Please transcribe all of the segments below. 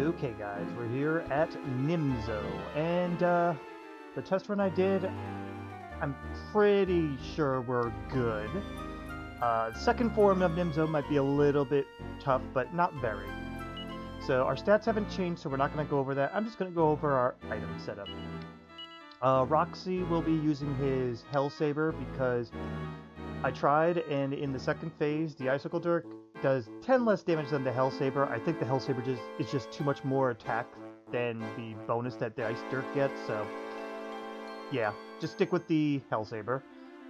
Okay guys, we're here at Nimzo, and the test run I did, I'm pretty sure we're good. Second form of Nimzo might be a little bit tough, but not very. So our stats haven't changed, so we're not going to go over that. I'm just going to go over our item setup. Roxy will be using his Hellsaber because I tried, and in the second phase, the Icicle Dirk does 10 less damage than the Hellsaber. I think the Hellsaber is just too much more attack than the bonus that the Ice Dirk gets, so yeah, just stick with the Hellsaber.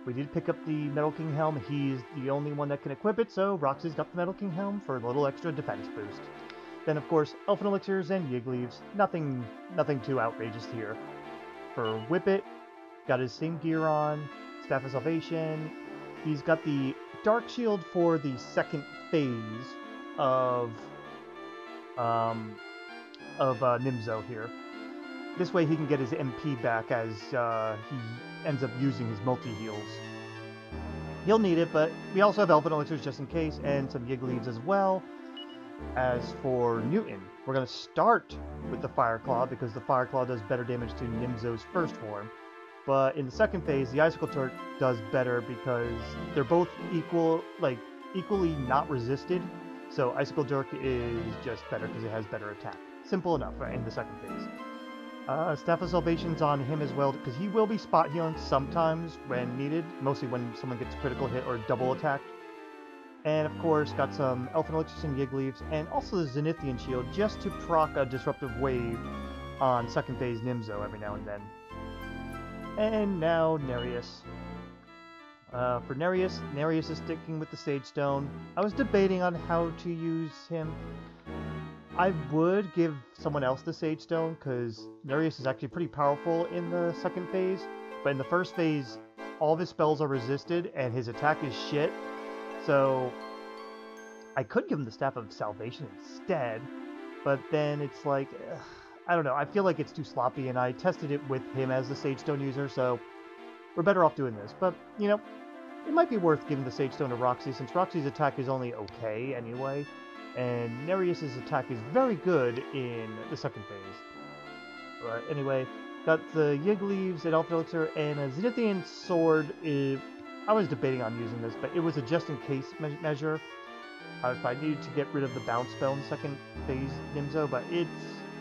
We did pick up the Metal King Helm. He's the only one that can equip it, so Roxy's got the Metal King Helm for a little extra defense boost. Then, of course, Elfin Elixirs and Ygg Leaves. Nothing too outrageous here. For Whippet, got his same gear on, Staff of Salvation. He's got the dark shield for the second phase of Nimzo here. This way he can get his MP back as he ends up using his multi-heals. He'll need it, but we also have Elfin Elixirs just in case, and some Ygg Leaves as well. As for Newton, we're going to start with the Fire Claw, because the Fire Claw does better damage to Nimzo's first form. But in the second phase, the Icicle Dirk does better because they're both equal, like, equally not resisted. So Icicle Dirk is just better because it has better attack. Simple enough, right, in the second phase. Staff of Salvation's on him as well, because he will be spot healing sometimes when needed, mostly when someone gets critical hit or double attacked. And of course, got some Elfin Elixirs and Ygg Leaves, and also the Zenithian Shield, just to proc a disruptive wave on second phase Nimzo every now and then. And now Nereus. For Nereus, Nereus is sticking with the Sage Stone. I was debating on how to use him. I would give someone else the Sage Stone, because Nereus is actually pretty powerful in the second phase. But in the first phase, all of his spells are resisted, and his attack is shit. So, I could give him the Staff of Salvation instead, but then it's like, ugh, I don't know, I feel like it's too sloppy, and I tested it with him as the Sage Stone user, so we're better off doing this. But, you know, it might be worth giving the Sage Stone to Roxy, since Roxy's attack is only okay anyway, and Nereus's attack is very good in the second phase. But anyway, got the Ygg Leaves, an Alpha Elixir, and a Zenithian Sword. I was debating on using this, but it was a just-in-case measure if I needed to get rid of the bounce spell in second phase Nimzo, but it's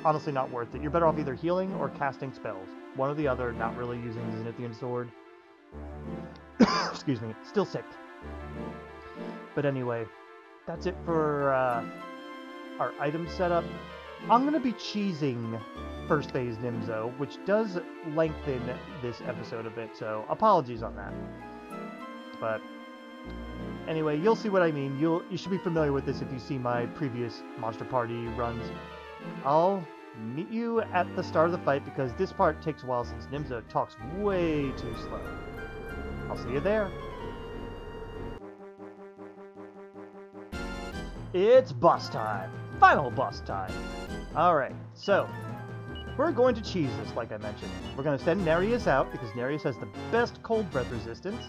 honestly not worth it. You're better off either healing or casting spells. One or the other, not really using the Zenithian Sword. Excuse me, still sick. But anyway, that's it for our item setup. I'm going to be cheesing first phase Nimzo, which does lengthen this episode a bit, so apologies on that. But anyway, you'll see what I mean. You should be familiar with this if you see my previous Monster Party runs. I'll meet you at the start of the fight because this part takes a while since Nimzo talks way too slow. I'll see you there. It's boss time. Final boss time. Alright, so we're going to cheese this, like I mentioned. We're going to send Nereus out, because Nereus has the best cold breath resistance,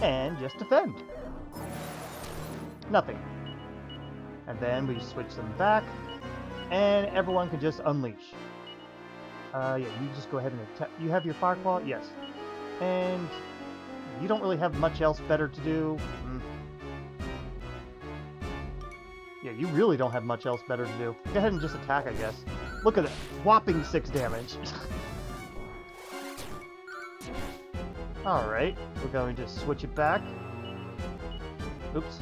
and just defend. Nothing. And then we switch them back, and everyone can just unleash. Yeah, you just go ahead and attack. You have your Fire Claw? Yes. And you don't really have much else better to do. Yeah, you really don't have much else better to do. Go ahead and just attack, I guess. Look at it, whopping 6 damage. Alright, we're going to switch it back. Oops.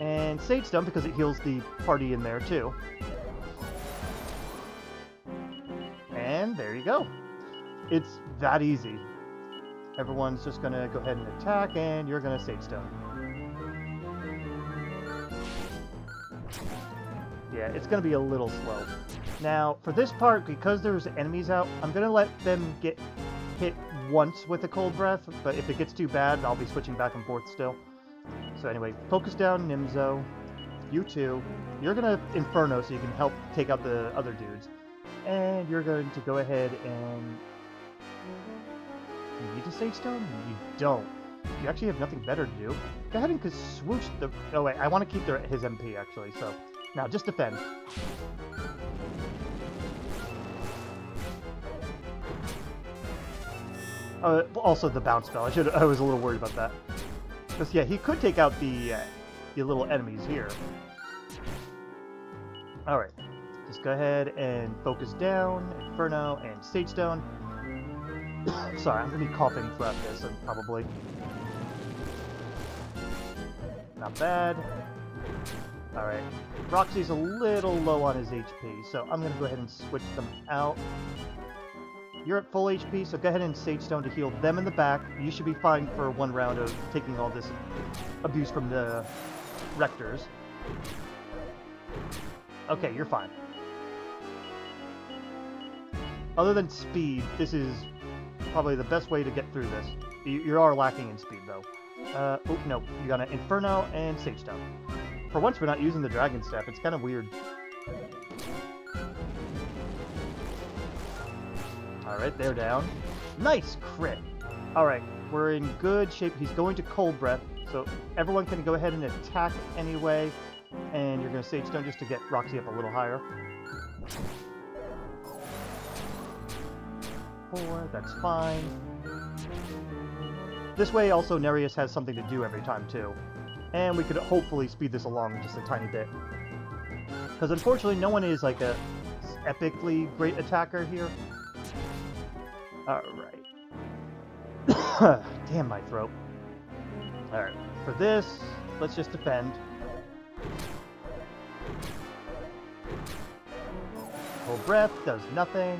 And Sage Stone because it heals the party in there too. And there you go. It's that easy. Everyone's just going to go ahead and attack, and you're going to Sage Stone. Yeah, it's going to be a little slow. Now, for this part, because there's enemies out, I'm going to let them get hit once with a cold breath, but if it gets too bad, I'll be switching back and forth still. So anyway, focus down Nimzo. You two. You're going to Inferno so you can help take out the other dudes. And you're going to go ahead and... You need to Sage Stone? You don't. You actually have nothing better to do. Go ahead and Kaswoosh the... Oh wait, I want to keep his MP actually, so... Now, just defend. Also the bounce spell. I was a little worried about that. Because, yeah, he could take out the little enemies here. Alright. Just go ahead and focus down, Inferno, and Sage Stone. Sorry, I'm going to be coughing throughout this, probably. Not bad. Alright. Roxy's a little low on his HP, so I'm going to go ahead and switch them out. You're at full HP, so go ahead and Sage Stone to heal them in the back. You should be fine for one round of taking all this abuse from the Rectors. Okay, you're fine. Other than speed, this is probably the best way to get through this. You are lacking in speed, though. Oh, no. You got an Inferno and Sage Stone. For once, we're not using the Dragon Staff. It's kind of weird. Alright, they're down. Nice crit! Alright, we're in good shape. He's going to Cold Breath, so everyone can go ahead and attack anyway. And you're going to Sage Stone just to get Roxy up a little higher. 4, that's fine. This way also Nereus has something to do every time too. And we could hopefully speed this along just a tiny bit. Because unfortunately no one is like a epically great attacker here. Alright. Damn my throat. Alright, for this, let's just defend. Cold Breath does nothing.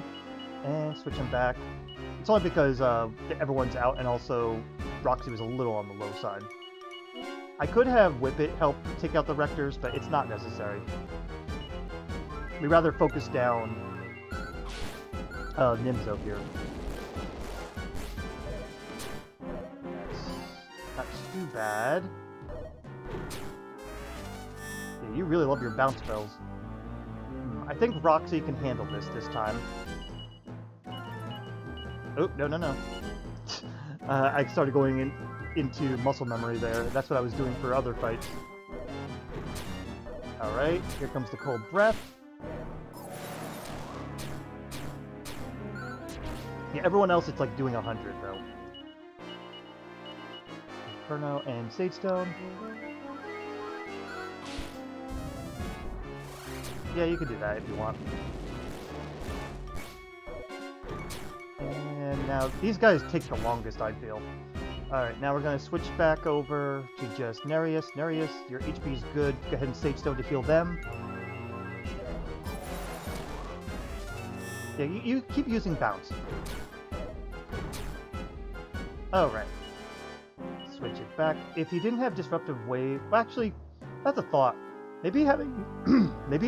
And switch him back. It's only because everyone's out, and also Roxy was a little on the low side. I could have Whippet help take out the Rectors, but it's not necessary. We'd rather focus down Nimzo here. That's not too bad. Yeah, you really love your bounce spells. I think Roxy can handle this time. Oh, no, no, no. I started going into muscle memory there. That's what I was doing for other fights. Alright, here comes the Cold Breath. Yeah, everyone else it's like doing 100, though. Inferno and Sage Stone. Yeah, you can do that if you want. Now, these guys take the longest, I feel. Alright, now we're going to switch back over to just Nereus. Nereus, your HP's good. Go ahead and Sage Stone to heal them. Yeah, you keep using Bounce. Alright. Switch it back. If you didn't have Disruptive Wave... Well, actually, that's a thought. Maybe having... the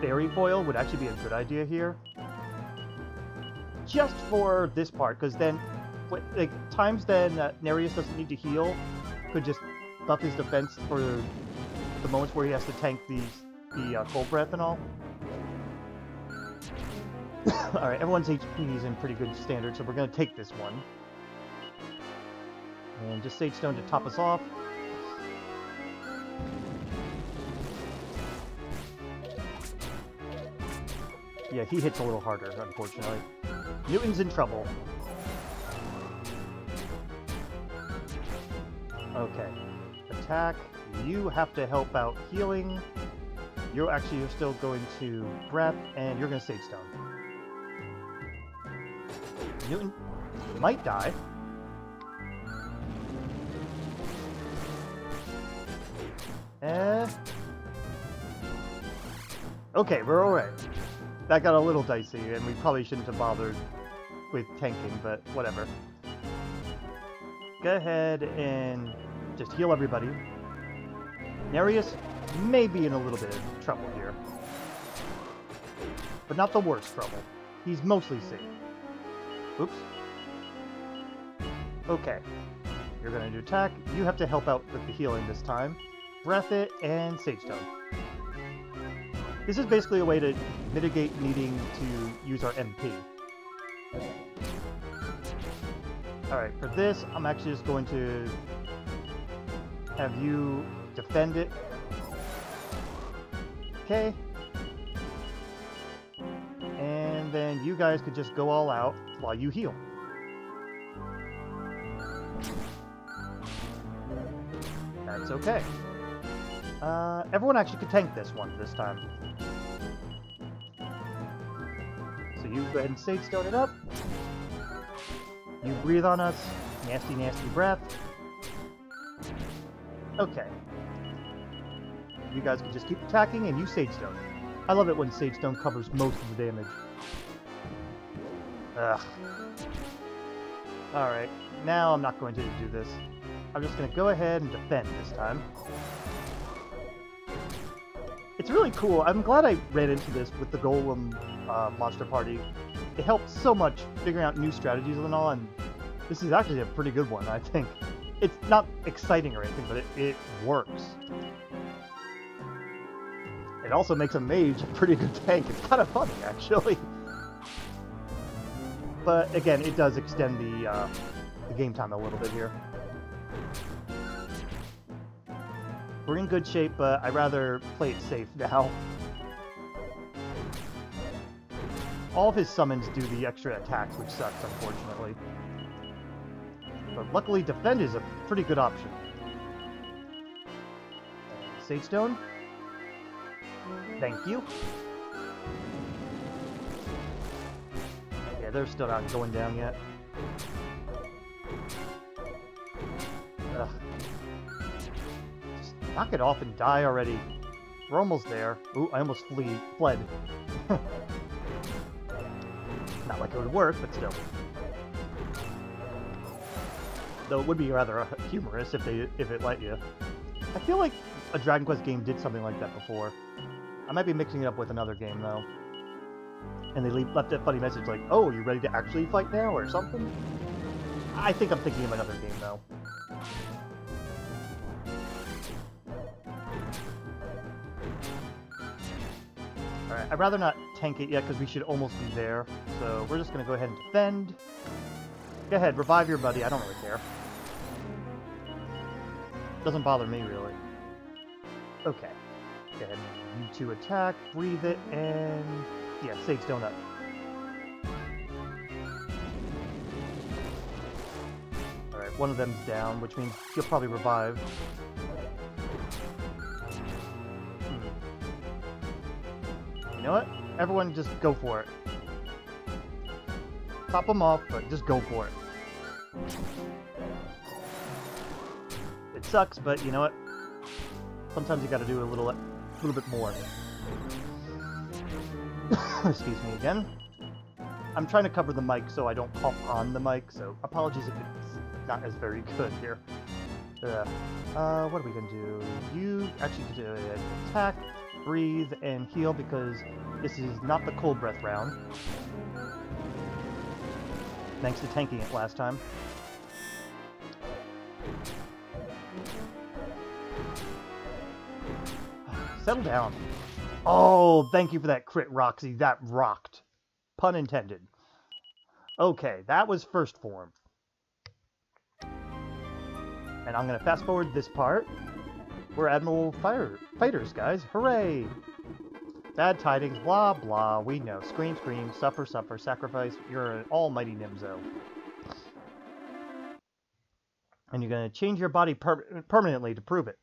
fairy foil would actually be a good idea here. Just for this part, because then, like, times then Nereus doesn't need to heal, could just buff his defense for the moments where he has to tank the Cold Breath and all. Alright, everyone's HP is in pretty good standard, so we're going to take this one. And just Sage Stone to top us off. Yeah, he hits a little harder, unfortunately. Newton's in trouble. Okay. Attack. You have to help out healing. You're still going to Breath, and you're going to Sage Stone. Newton might die. Okay, we're alright. That got a little dicey, and we probably shouldn't have bothered with tanking, but whatever. Go ahead and just heal everybody. Nereus may be in a little bit of trouble here. But not the worst trouble. He's mostly safe. Oops. Okay. You're going to attack. You have to help out with the healing this time. Breath it, and Sage Stone. This is basically a way to mitigate needing to use our MP. Alright, for this, I'm actually just going to have you Defend it. Okay. And then you guys could just go all out while you heal. That's okay. Everyone actually could tank this one this time. So you go ahead and Sage Stone it up. You breathe on us. Nasty, nasty breath. Okay. You guys can just keep attacking and you Sage Stone. I love it when Sage Stone covers most of the damage. Ugh. Alright, now I'm not going to do this. I'm just going to go ahead and defend this time. It's really cool. I'm glad I ran into this with the Golem Monster Party. It helped so much figuring out new strategies and all, and this is actually a pretty good one, I think. It's not exciting or anything, but it works. It also makes a mage a pretty good tank. It's kind of funny, actually. But again, it does extend the game time a little bit here. We're in good shape, but I'd rather play it safe now. All of his summons do the extra attacks, which sucks, unfortunately. But luckily, defend is a pretty good option. Sage Stone. Thank you. Yeah, they're still not going down yet. Ugh. Just knock it off and die already. We're almost there. Ooh, I almost fled. Not like it would work, but still. Though it would be rather humorous if it let you. I feel like a Dragon Quest game did something like that before. I might be mixing it up with another game though. And they left that funny message like, "Oh, you ready to actually fight now?" or something. I think I'm thinking of another game though. All right, I'd rather not tank it yet because we should almost be there. So we're just gonna go ahead and defend. Go ahead, revive your buddy. I don't really care. Doesn't bother me, really. Okay. Go ahead. You two attack, breathe it, and... yeah, Sage Stone up. Alright, one of them's down, which means you'll probably revive. You know what? Everyone just go for it. Top them off, but just go for it. It sucks, but you know what? Sometimes you gotta do a little bit more. Excuse me again. I'm trying to cover the mic so I don't cough on the mic, so apologies if it's not as very good here. What are we gonna do? You actually could do an attack, breathe, and heal because this is not the cold breath round. Thanks to tanking it last time. Settle down. Oh, thank you for that crit, Roxy. That rocked. Pun intended. Okay, that was first form. And I'm going to fast forward this part. We're Admiral Fighters, guys. Hooray! Bad tidings, blah, blah, we know. Scream, scream, suffer, suffer, sacrifice. You're an almighty Nimzo. And you're going to change your body permanently to prove it.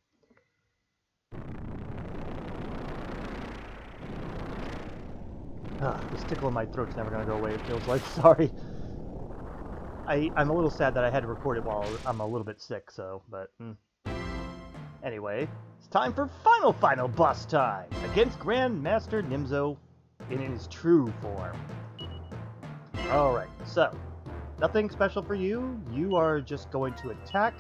This tickle in my throat's never going to go away, it feels like. Sorry. I'm a little sad that I had to record it while I'm a little bit sick, so, but... Anyway, it's time for final boss time against Grandmaster Nimzo in his true form. Alright, so, nothing special for you. You are just going to attack.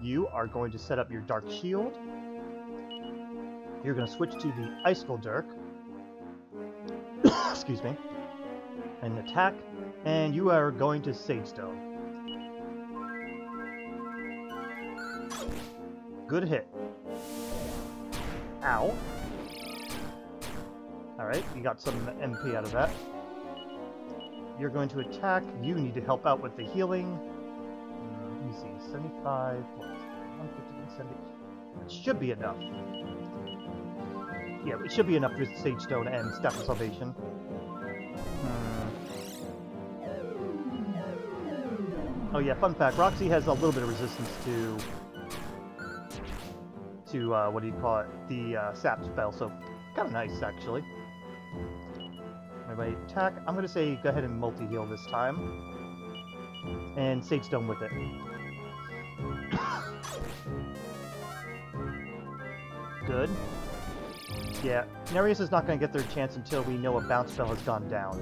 You are going to set up your dark shield. You're going to switch to the Icicle Dirk. Excuse me. And attack. And you are going to Sage Stone. Good hit. Ow. Alright, you got some MP out of that. You're going to attack. You need to help out with the healing. Let me see. 75, 150, 70. should be enough. Yeah, it should be enough with Sage Stone and Staff of Salvation. Oh yeah, fun fact, Roxy has a little bit of resistance to what do you call it, the sap spell, so kind of nice, actually. Everybody attack. I'm going to say go ahead and multi-heal this time. And Sage Stone with it. Good. Yeah, Nereus is not going to get their chance until we know a bounce spell has gone down.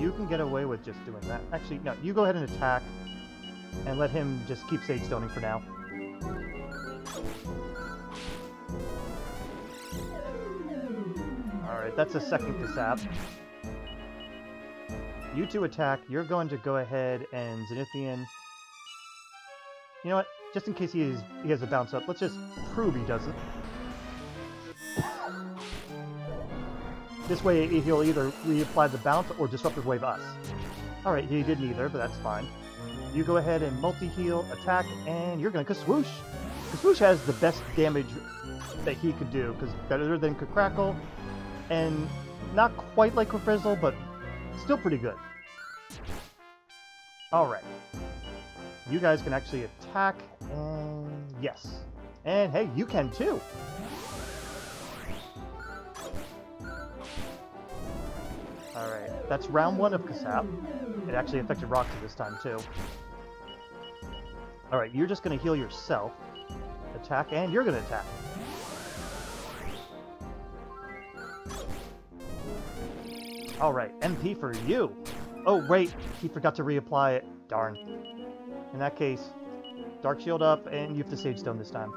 You can get away with just doing that. Actually, no, you go ahead and attack, and let him just keep Sage Stoning for now. Alright, that's a second Kazaab. You two attack, you're going to go ahead and Zenithian... You know what? Just in case he has a bounce up, let's just prove he doesn't. This way, he'll either reapply the bounce or disruptive wave us. Alright, he did neither, but that's fine. You go ahead and multi-heal, attack, and you're going to Kaswoosh! Kaswoosh has the best damage that he could do, because better than Kakrackle, and not quite like Kfrizzle, but still pretty good. Alright. You guys can actually attack, and yes. And hey, you can too! Alright, that's round one of Kazaab. It actually affected Roxy this time, too. Alright, you're just going to heal yourself. Attack, and you're going to attack. Alright, MP for you! Oh, wait! He forgot to reapply it. Darn. In that case, dark shield up, and you have to Sage Stone this time.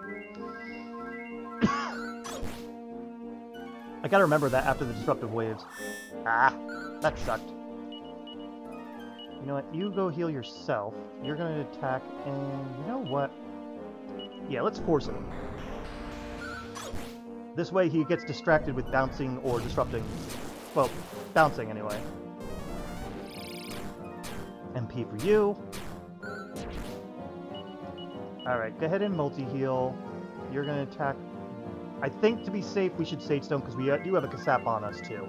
I gotta remember that after the disruptive waves. Ah, that sucked. You know what? You go heal yourself. You're gonna attack, and you know what? Yeah, let's force him. This way he gets distracted with bouncing or disrupting. Well, bouncing anyway. MP for you. Alright, go ahead and multi-heal. You're gonna attack. I think to be safe, we should Sage Stone because we do have a Kasap on us too.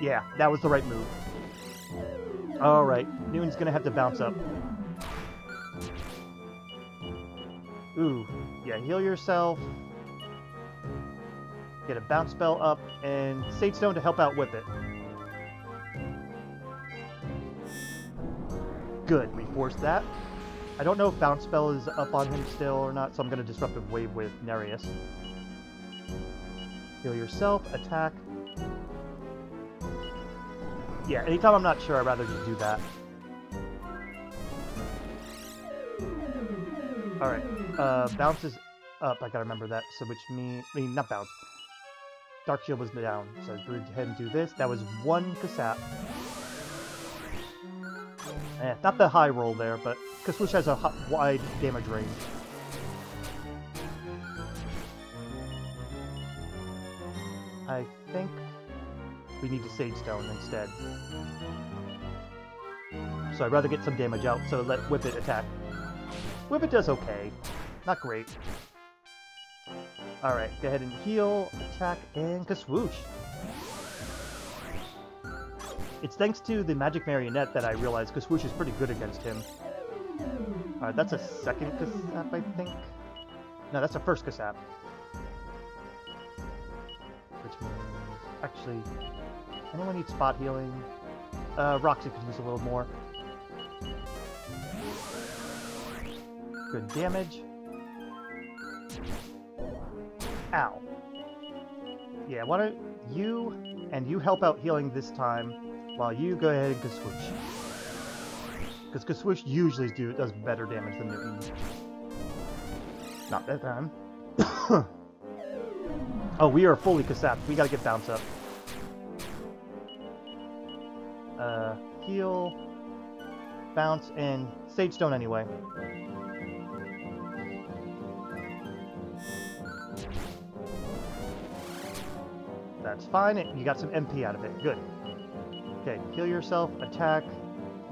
Yeah, that was the right move. Alright, Noon's gonna have to bounce up. Ooh, yeah, heal yourself. Get a bounce spell up, and Sage Stone to help out with it. Good, we forced that. I don't know if bounce spell is up on him still or not, so I'm going to disruptive wave with Nereus. Heal yourself, attack. Yeah, anytime I'm not sure, I'd rather just do that. Alright, bounce is up, I gotta remember that, so which means... I mean, not bounce. Dark shield was down, so go ahead and do this. That was one Kasap. Eh, not the high roll there, but Kaswoosh has a wide damage range. I think we need to Sage Stone instead. So I'd rather get some damage out, so let Whippet attack. Whippet does okay. Not great. Alright, go ahead and heal, attack, and Kaswoosh. It's thanks to the magic marionette that I realized Kaswoosh is pretty good against him. Alright, that's a second Kasap, I think. No, that's a first Kasap. Which means... Actually, anyone need spot healing? Roxy could use a little more. Good damage. Ow. Yeah, why don't you... And you help out healing this time, while you go ahead and Kaswoosh. Because Kaswoosh usually does better damage than Newton. Not that time. Oh, we are fully Kasapped. We gotta get bounce up. Heal, bounce, and Sage Stone anyway. That's fine, you got some MP out of it. Good. Okay, heal yourself, attack,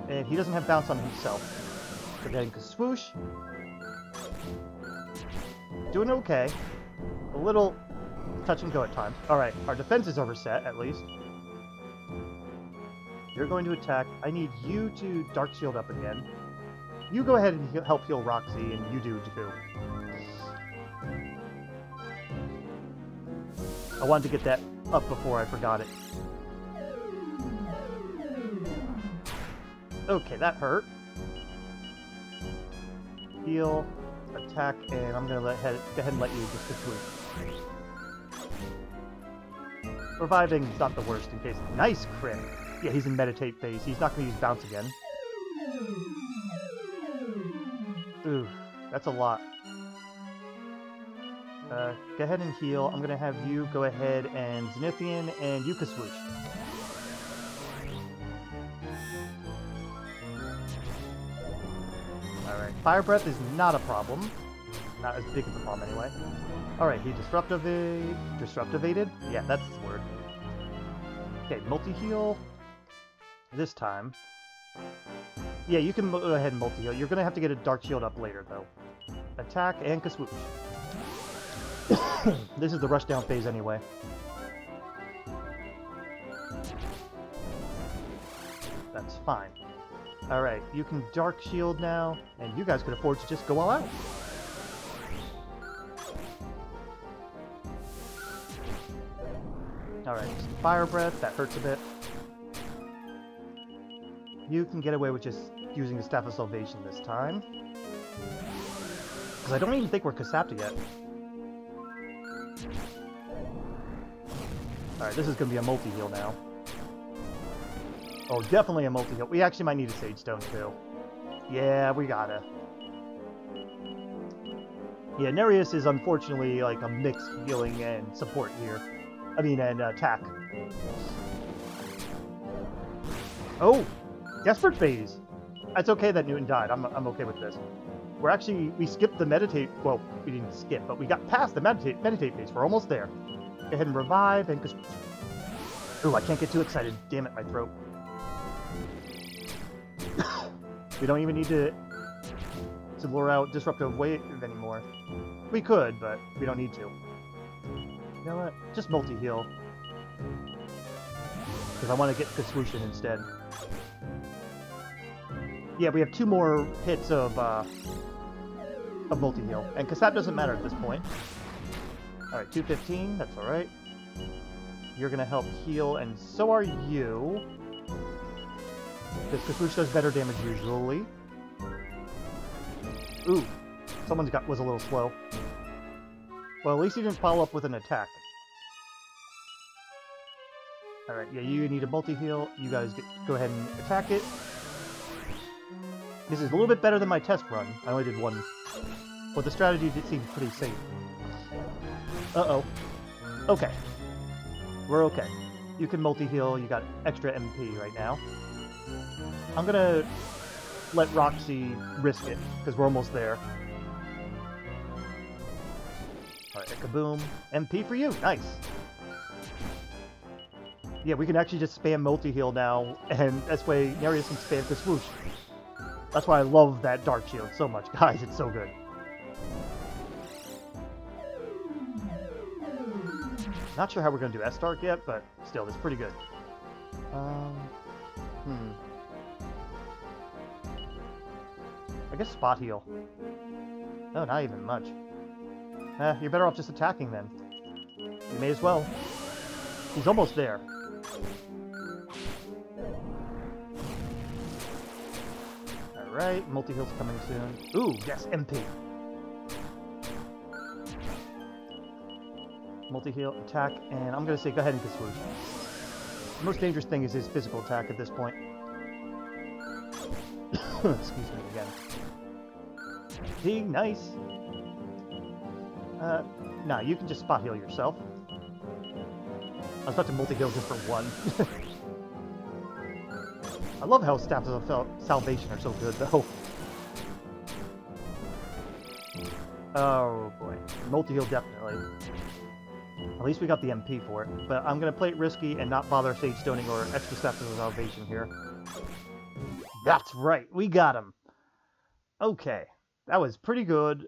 And he doesn't have bounce on himself. So getting Kaswoosh. Doing okay. A little touch and go at times. Alright, our defense is overset, at least. You're going to attack. I need you to dark shield up again. You go ahead and help heal Roxy, and you do too. I wanted to get that up before I forgot it. Okay, that hurt. Heal, attack, and I'm going to go ahead and let you just Kaswoosh. Reviving is not the worst in case. Nice crit! Yeah, he's in meditate phase. He's not going to use bounce again. Ooh, that's a lot. Go ahead and heal. I'm going to have you go ahead and Zenithian and you Kaswoosh. Fire Breath is not a problem. Not as big of a problem, anyway. Alright, he disruptivated? Yeah, that's his word. Okay, multi-heal. This time. Yeah, you can go ahead and multi-heal. You're gonna have to get a dark shield up later, though. Attack and Kaswoosh. This is the rushdown phase, anyway. That's fine. Alright, you can dark shield now, and you guys could afford to just go all out. Alright, fire breath, that hurts a bit. You can get away with just using the Staff of Salvation this time. Because I don't even think we're Kasapped yet. Alright, this is going to be a multi-heal now. Oh, definitely a multi-heal. We actually might need a Sage Stone, too. Yeah, we gotta. Yeah, Nereus is unfortunately like a mix healing and support here. I mean, and attack. Oh! Desperate phase! That's okay that Newton died. I'm okay with this. We're actually... We skipped the meditate... Well, we didn't skip, but we got past the meditate phase. We're almost there. Go ahead and revive and... Ooh, I can't get too excited. Damn it, my throat. We don't even need to lure out disruptive wave anymore. We could, but we don't need to. You know what? Just multi-heal. Because I want to get Kaswoosh in instead. Yeah, we have two more hits of multi-heal. And Kazaab doesn't matter at this point. Alright, 215. That's alright. You're going to help heal, and so are you. This Kaswoosh does better damage usually. Ooh, someone's got was a little slow. Well, at least he didn't follow up with an attack. Alright, yeah, you need a multi-heal. You guys go ahead and attack it. This is a little bit better than my test run. I only did one. But the strategy did seem pretty safe. Uh-oh. Okay. We're okay. You can multi-heal. You got extra MP right now. I'm gonna let Roxy risk it, because we're almost there. Alright, kaboom. MP for you! Nice! Yeah, we can actually just spam multi-heal now, and that's why Nereus can spam Kaswoosh. That's why I love that dark shield so much. Guys, it's so good. Not sure how we're gonna do S-Dark yet, but still, it's pretty good. I guess spot heal. Oh, not even much. You're better off just attacking then. You may as well. He's almost there. Alright, multi-heal's coming soon. Ooh, yes, MP. Multi-heal, attack, and I'm gonna say go ahead and Kaswoosh. The most dangerous thing is his physical attack at this point. Excuse me again. Ding, nice! Nah, you can just spot heal yourself. I was about to multi-heal just for one. I love how Staffs of Salvation are so good, though. Oh boy. Multi-heal definitely. At least we got the MP for it, but I'm going to play it risky and not bother Sage Stoning or extra Staff of Salvation here. That's right. We got him. Okay. That was pretty good.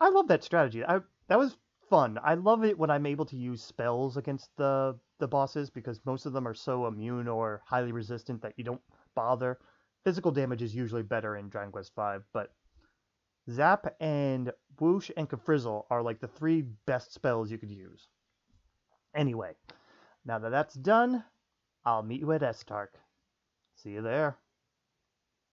I love that strategy. That was fun. I love it when I'm able to use spells against the bosses, because most of them are so immune or highly resistant that you don't bother. Physical damage is usually better in Dragon Quest V, but Zap and Whoosh and Kfrizzle are like the three best spells you could use. Anyway, now that that's done, I'll meet you at Estark. See you there.